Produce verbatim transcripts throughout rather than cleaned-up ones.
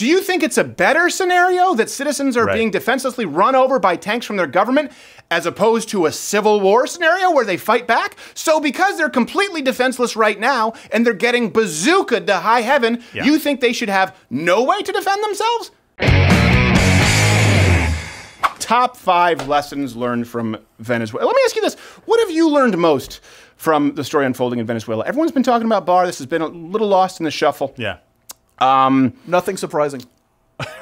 Do you think it's a better scenario that citizens are right. being defenselessly run over by tanks from their government as opposed to a civil war scenario where they fight back? So because they're completely defenseless right now and they're getting bazookaed to high heaven, yeah. you think they should have no way to defend themselves? Top five lessons learned from Venezuela. Let me ask you this. What have you learned most from the story unfolding in Venezuela? Everyone's been talking about Barr. This has been a little lost in the shuffle. Yeah. Um, Nothing surprising.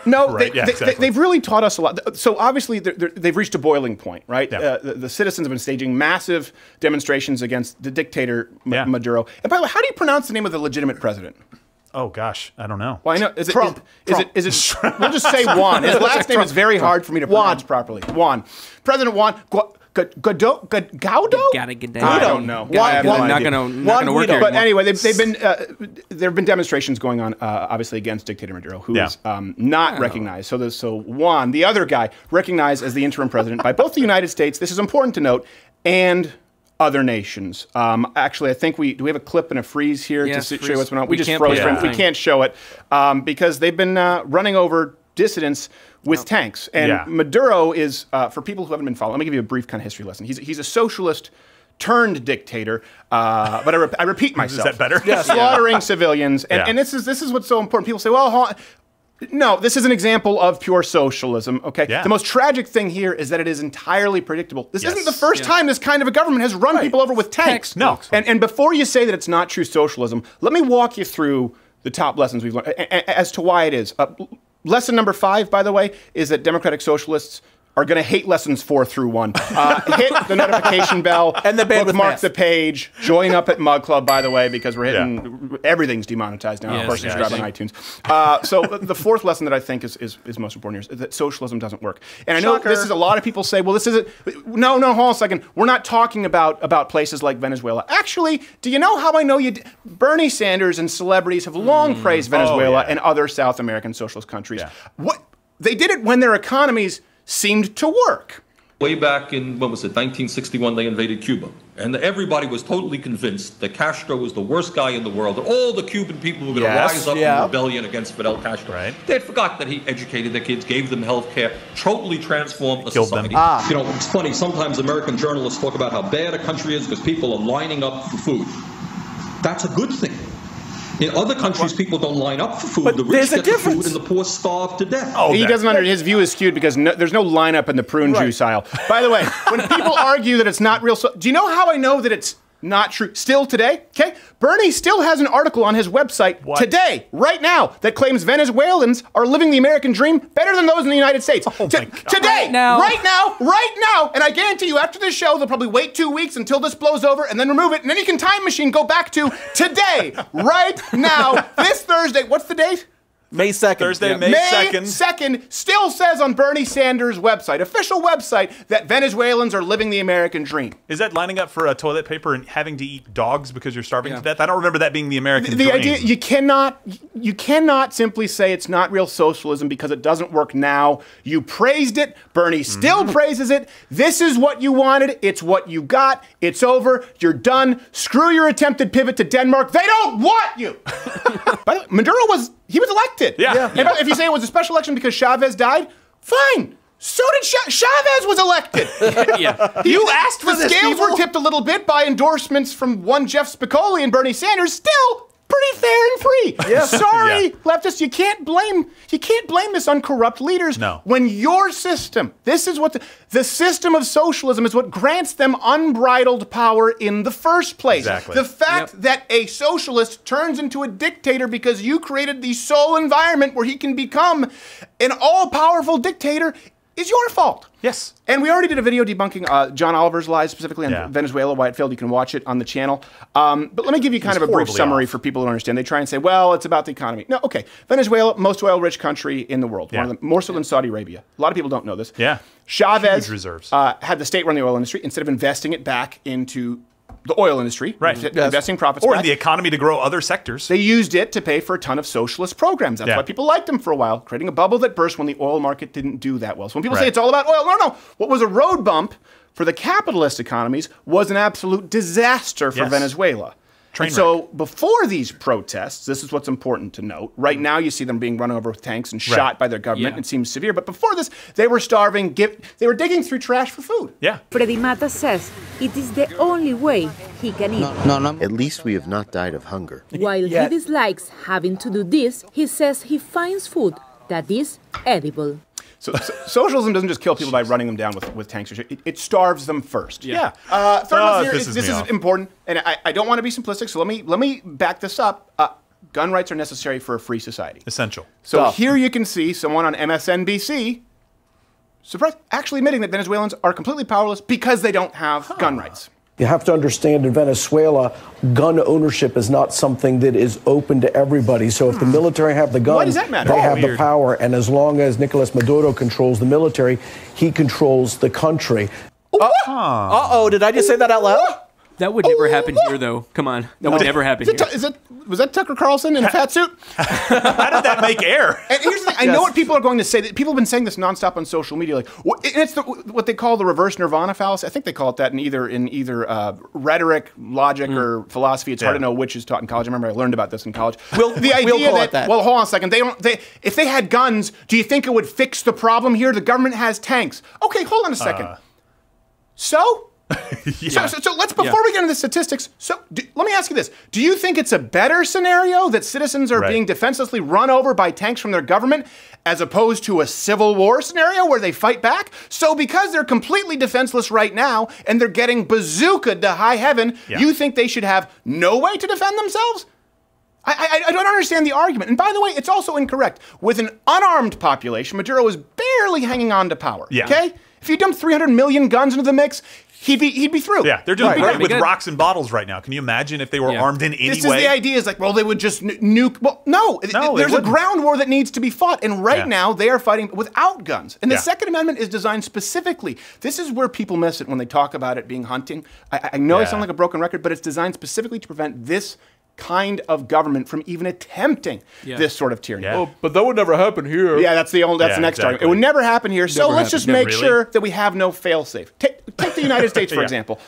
No, right, they, yeah, they, exactly. they, they've really taught us a lot. So obviously, they're, they're, they've reached a boiling point, right? Yeah. Uh, the, the citizens have been staging massive demonstrations against the dictator, M yeah. Maduro. And by the way, how do you pronounce the name of the legitimate president? Oh, gosh. I don't know. Well, I know. Is it Trump? Is, Trump. Is, it, is it? We'll just say Juan. His last name is very hard for me to pronounce Juan. properly. Juan. President Juan. Gu Guaido? Guaido? I don't know. Why? No not going to work here. But anyway, they've, they've been, uh, there have been demonstrations going on, uh, obviously, against dictator Maduro, who yeah. is um, not oh. recognized. So, so Juan, the other guy, recognized as the interim president by both the United States, this is important to note, and other nations. Um, actually, I think we, do we have a clip and a freeze here yeah, to freeze. show you what's going on? We, we just froze. Yeah. We can't show it um, because they've been uh, running over dissidents with oh. tanks. And yeah. Maduro is, uh, for people who haven't been following, let me give you a brief kind of history lesson. He's, he's a socialist turned dictator, uh, but I, re I repeat myself. Is that better? Yeah, slaughtering yeah. civilians. And, yeah. and this is this is what's so important. People say, well, hold on. No, this is an example of pure socialism, okay? Yeah. The most tragic thing here is that it is entirely predictable. This yes. isn't the first yeah. time this kind of a government has run right. people over with tanks. tanks. No. And, and before you say that it's not true socialism, let me walk you through the top lessons we've learned as to why it is. Uh, lesson number five, by the way, is that democratic socialists are going to hate lessons four through one. Uh, hit the notification bell, and the bookmark the page, join up at Mug Club, by the way, because we're hitting, yeah. everything's demonetized now, yes, of course, yes, subscribe on iTunes. Uh, so the fourth lesson that I think is, is, is most important here is that socialism doesn't work. And I know Shocker. this is a lot of people say, well, this isn't, no, no, hold on a second, we're not talking about, about places like Venezuela. Actually, do you know how I know you, d Bernie Sanders and celebrities have long mm. praised Venezuela oh, yeah. and other South American socialist countries. Yeah. What, they did it when their economies seemed to work. Way back in, what was it, nineteen sixty-one, they invaded Cuba. And everybody was totally convinced that Castro was the worst guy in the world, that all the Cuban people were going to yes, rise up yeah. in rebellion against Fidel Castro. Right. They had forgot that he educated their kids, gave them health care, totally transformed the Killed society. Them. Ah. You know, it's funny, sometimes American journalists talk about how bad a country is because people are lining up for food. That's a good thing. In other countries, people don't line up for food. But the rich get the food and the poor starve to death. Oh, he doesn't understand. His view is skewed because no, there's no lineup in the prune right. juice aisle. By the way, when people argue that it's not real, so do you know how I know that it's not true? Still today, okay? Bernie still has an article on his website what? today, right now, that claims Venezuelans are living the American dream better than those in the United States. Oh my God. Today, right now. right now, right now, and I guarantee you after this show, they'll probably wait two weeks until this blows over and then remove it, and then you can time machine go back to today, right now, this Thursday. What's the date? May second. Thursday, yeah. May second. May second still says on Bernie Sanders' website, official website, that Venezuelans are living the American dream. Is that lining up for uh, toilet paper and having to eat dogs because you're starving yeah. to death? I don't remember that being the American the, the dream. The idea, you cannot, you cannot simply say it's not real socialism because it doesn't work now. You praised it. Bernie still mm. praises it. This is what you wanted. It's what you got. It's over. You're done. Screw your attempted pivot to Denmark. They don't want you. By the way, Maduro was... He was elected. Yeah. yeah. And if you say it was a special election because Chavez died, fine. So did Ch Chavez was elected. yeah. You asked for the scales people? were tipped a little bit by endorsements from one Jeff Spicoli and Bernie Sanders. Still pretty fair and free. Yeah. Sorry, yeah. leftists, you can't blame you can't blame this on corrupt leaders. No. When your system, this is what the, the system of socialism is what grants them unbridled power in the first place. Exactly. The fact yep. that a socialist turns into a dictator because you created the sole environment where he can become an all-powerful dictator is your fault. Yes. And we already did a video debunking uh, John Oliver's lies, specifically on yeah. Venezuela, why it failed. You can watch it on the channel. Um, but let me give you kind it's of a brief summary off. for people who don't understand. They try and say, well, it's about the economy. No, okay. Venezuela, most oil-rich country in the world, yeah. one of the, more so yeah. than Saudi Arabia. A lot of people don't know this. Yeah. Chavez reserves. Uh, had the state run the oil industry instead of investing it back into the oil industry, right? Mm-hmm. Investing yes. profits, or back. the economy to grow other sectors. They used it to pay for a ton of socialist programs. That's yeah. why people liked them for a while, creating a bubble that burst when the oil market didn't do that well. So when people right. say it's all about oil, no, no. What was a road bump for the capitalist economies was an absolute disaster for yes. Venezuela. Train wreck. So before these protests, this is what's important to note. Right now, you see them being run over with tanks and right. shot by their government. Yeah. It seems severe. But before this, they were starving. Give, they were digging through trash for food. Yeah. Freddy Mata says it is the only way he can eat. No, no, no. At least we have not died of hunger. While yeah. he dislikes having to do this, he says he finds food that is edible. So, so socialism doesn't just kill people by running them down with, with tanks or shit. It, it starves them first. Yeah. yeah. Uh, third oh, here, this is, this is important, and I, I don't want to be simplistic, so let me let me back this up. Uh, gun rights are necessary for a free society. Essential. So Duff. Here you can see someone on M S N B C surprised, actually admitting that Venezuelans are completely powerless because they don't have huh. gun rights. You have to understand in Venezuela, gun ownership is not something that is open to everybody. So if the military have the guns, they oh, have weird. the power. And as long as Nicolas Maduro controls the military, he controls the country. Uh-oh, uh-oh. Did I just say that out loud? That would never oh, happen here, though. Come on, that no, would never happen. Is it, here. Is it, was that Tucker Carlson in a fat suit? How did that make air? And here's the thing: I yes. know what people are going to say. People have been saying this nonstop on social media, like, and it's the, what they call the reverse nirvana fallacy. I think they call it that in either in either uh, rhetoric, logic, mm. or philosophy. It's yeah. hard to know which is taught in college. I remember I learned about this in college. Well, the idea we'll call that, it that well, hold on a second. They don't. They if they had guns, do you think it would fix the problem here? The government has tanks. Okay, hold on a second. Uh. So. yeah. so, so, so let's, before yeah. we get into the statistics, so do, let me ask you this. Do you think it's a better scenario that citizens are right. being defenselessly run over by tanks from their government as opposed to a civil war scenario where they fight back? So because they're completely defenseless right now and they're getting bazookaed to high heaven, yeah. you think they should have no way to defend themselves? I, I, I don't understand the argument. And by the way, it's also incorrect. With an unarmed population, Maduro is barely hanging on to power, yeah. okay? If you dump three hundred million guns into the mix, He'd be, he'd be through. Yeah, they're doing right, great right, with rocks and bottles right now. Can you imagine if they were yeah. armed in any way? This is way? the idea is like, well, they would just nu nuke. Well, no, no there's a ground war that needs to be fought. And right yeah. now, they are fighting without guns. And the yeah. Second Amendment is designed specifically. This is where people miss it when they talk about it being hunting. I, I know yeah. I sound like a broken record, but it's designed specifically to prevent this kind of government from even attempting yeah. this sort of tyranny. Yeah. Well, but that would never happen here. Yeah, that's the old, that's yeah, the next exactly. argument. It would never happen here. Never so let's happen. just never make really. sure that we have no fail-safe. Take, take the United States, for yeah. example.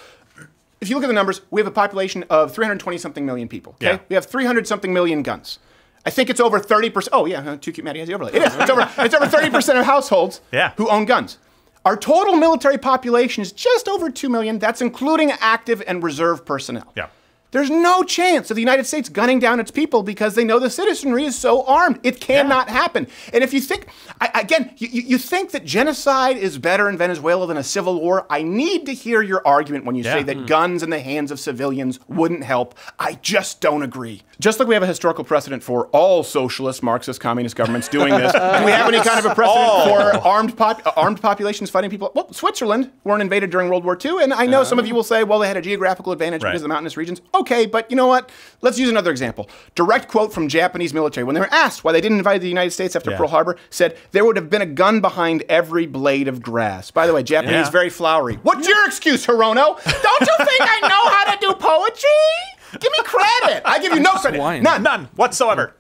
If you look at the numbers, we have a population of three hundred twenty something million people. Okay, yeah. We have three hundred something million guns. I think it's over thirty percent. Oh, yeah, too cute, Maddie has the overlay. It is. It's over thirty percent of households yeah. who own guns. Our total military population is just over two million. That's including active and reserve personnel. Yeah. There's no chance of the United States gunning down its people because they know the citizenry is so armed. It cannot yeah. happen. And if you think, I, again, you, you think that genocide is better in Venezuela than a civil war, I need to hear your argument when you yeah. say that mm. guns in the hands of civilians wouldn't help. I just don't agree. Just like we have a historical precedent for all socialist, Marxist, communist governments doing this, do we have any kind of a precedent oh. for armed, pop, armed populations fighting people? Well, Switzerland weren't invaded during World War Two, and I know uh, some of you will say, well, they had a geographical advantage right. because of the mountainous regions. Okay, but you know what? Let's use another example. Direct quote from Japanese military. When they were asked why they didn't invade the United States after yeah. Pearl Harbor, said, there would have been a gun behind every blade of grass. By the way, Japanese yeah. very flowery. What's yeah. your excuse, Hirono? Don't you think I know how to do poetry? Give me credit. I give you no credit. None. None whatsoever.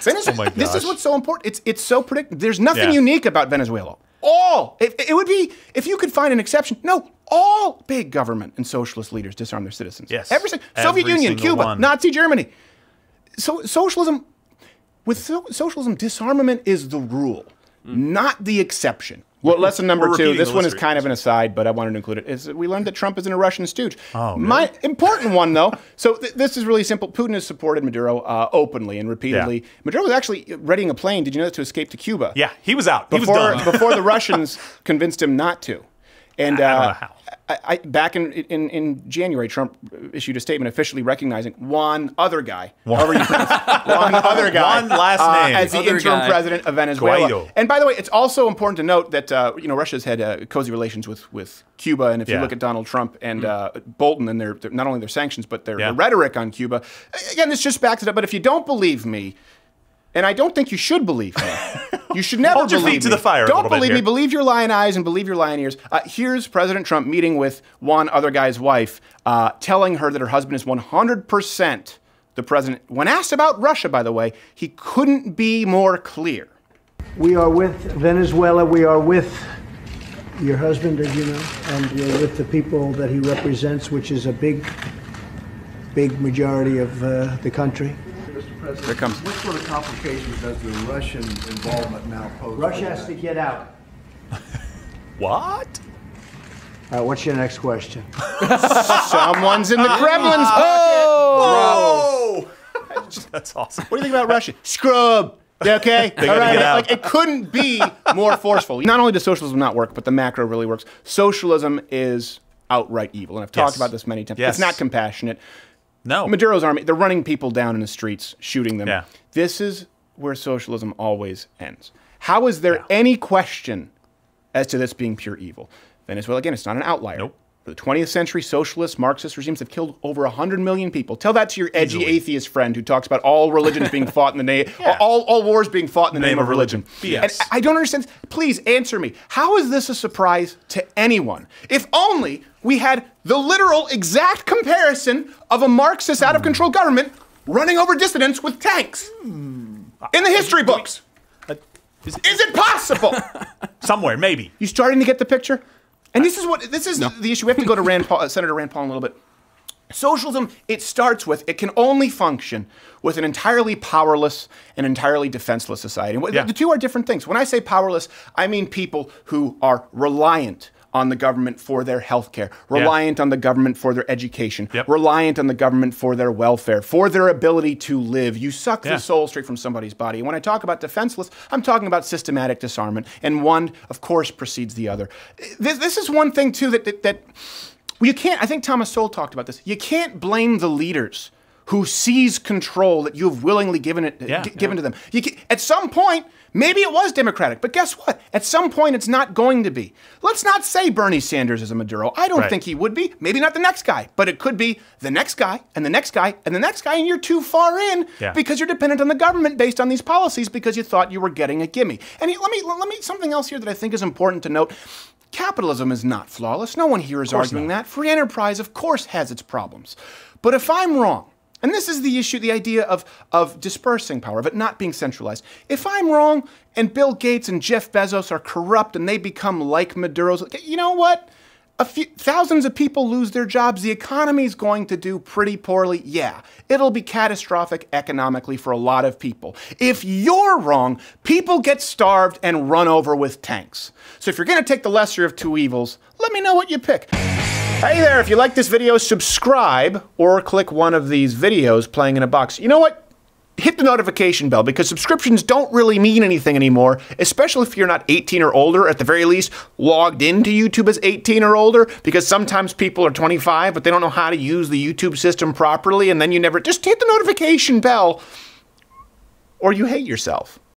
Venezuela, oh this is what's so important. It's, it's so predictable. There's nothing yeah. unique about Venezuela. All, it, it would be, if you could find an exception, no, all big government and socialist leaders disarm their citizens. Yes. Every, Soviet Every Union, Cuba, one. Nazi Germany. So socialism, with so, socialism, disarmament is the rule, mm. not the exception. Well, lesson number two, this one is kind of an aside, but I wanted to include it, is that we learned that Trump isn't a Russian stooge. Oh, really? My important one, though, so th this is really simple. Putin has supported Maduro uh, openly and repeatedly. Yeah. Maduro was actually readying a plane, did you know that, to escape to Cuba. Yeah, he was out. Before, he was done. Before the Russians convinced him not to. And uh, I don't know how. I, I, back in, in, in January, Trump issued a statement officially recognizing Juan other guy, Juan, however you pronounce it, Juan other guy, Juan last uh, name. as the other interim guy. president of Venezuela. Guaido. And by the way, it's also important to note that uh, you know Russia's had uh, cozy relations with with Cuba, and if yeah. you look at Donald Trump and uh, Bolton and their, their not only their sanctions but their, yeah. their rhetoric on Cuba, again this just backs it up. But if you don't believe me, and I don't think you should believe me. You should never Hold your believe feet to me. the fire. Don't believe me. Believe your lying eyes and believe your lying ears. Uh, here's President Trump meeting with Juan other guy's wife, uh, telling her that her husband is one hundred percent the president. When asked about Russia, by the way, he couldn't be more clear. We are with Venezuela. We are with your husband, as you know, and we're with the people that he represents, which is a big big majority of uh, the country. Mister President, Here comes. What sort of complications does the Russian involvement now pose? Russia has to get out. What? All right, what's your next question? Someone's in the Kremlin's oh! pocket! Whoa! Whoa! That's awesome. What do you think about Russia? Scrub! Okay? All right. Like, it couldn't be more forceful. Not only does socialism not work, but the macro really works. Socialism is outright evil, and I've talked yes. about this many times. Yes. It's not compassionate. No. Maduro's army, they're running people down in the streets, shooting them. Yeah. This is where socialism always ends. How is there yeah. any question as to this being pure evil? Venezuela, again, it's not an outlier. Nope. For the twentieth century, socialist, Marxist regimes have killed over one hundred million people. Tell that to your edgy Easily. atheist friend who talks about all religions being fought in the name, yeah. all, all wars being fought in the name, name of religion. religion. Yes. And I don't understand. Please answer me. How is this a surprise to anyone? If only we had the literal exact comparison of a Marxist mm. out of control government running over dissidents with tanks mm. in the history uh, books. Uh, is, it, is it possible? Somewhere, maybe. You starting to get the picture? And this is what this is no. the issue. We have to go to Rand Paul, uh, Senator Rand Paul in a little bit. Socialism, it starts with, it can only function with an entirely powerless and entirely defenseless society. Yeah. The two are different things. When I say powerless, I mean people who are reliant on the government for their health care, reliant yeah. on the government for their education, yep. reliant on the government for their welfare, for their ability to live. You suck yeah. the soul straight from somebody's body. And when I talk about defenseless, I'm talking about systematic disarmament. And one, of course, precedes the other. This, this is one thing, too, that, that, that you can't, I think Thomas Sowell talked about this, you can't blame the leaders who seize control that you've willingly given it yeah, g given yeah. to them. You can, at some point, maybe it was democratic, but guess what? At some point, it's not going to be. Let's not say Bernie Sanders is a Maduro. I don't right. think he would be. Maybe not the next guy, but it could be the next guy and the next guy and the next guy, and you're too far in yeah. because you're dependent on the government based on these policies because you thought you were getting a gimme. And let me let me something else here that I think is important to note. Capitalism is not flawless. No one here is arguing not. that. Free enterprise, of course, has its problems. But if I'm wrong, and this is the issue, the idea of, of dispersing power, of it not being centralized. If I'm wrong and Bill Gates and Jeff Bezos are corrupt and they become like Maduro's, you know what? A few, thousands of people lose their jobs. The economy's going to do pretty poorly. Yeah, it'll be catastrophic economically for a lot of people. If you're wrong, people get starved and run over with tanks. So if you're going to take the lesser of two evils, let me know what you pick. Hey there, if you like this video, subscribe or click one of these videos playing in a box. You know what? Hit the notification bell because subscriptions don't really mean anything anymore, especially if you're not eighteen or older, at the very least, logged into YouTube as eighteen or older, because sometimes people are twenty-five, but they don't know how to use the YouTube system properly, and then you never... Just hit the notification bell or you hate yourself.